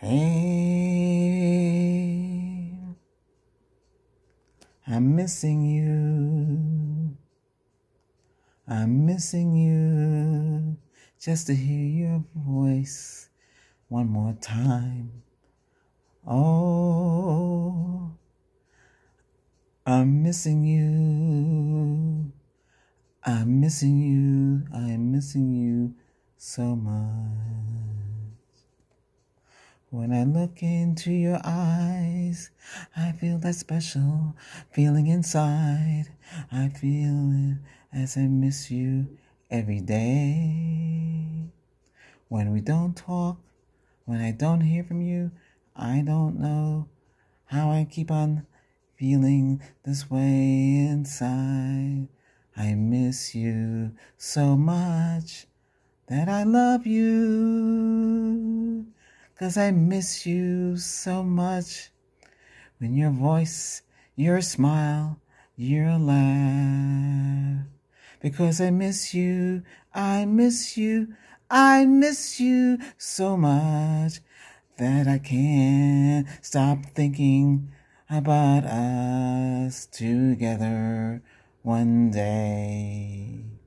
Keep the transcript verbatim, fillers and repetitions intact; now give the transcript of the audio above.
Hey, I'm missing you. I'm missing you. Just to hear your voice one more time. Oh, I'm missing you. I'm missing you. I'm missing you so much. When I look into your eyes, I feel that special feeling inside. I feel it as I miss you every day. When we don't talk, when I don't hear from you, I don't know how I keep on feeling this way inside. I miss you so much that I love you. 'Cause I miss you so much. When your voice, your smile, your laugh. Because I miss you, I miss you, I miss you so much that I can't stop thinking about us together one day.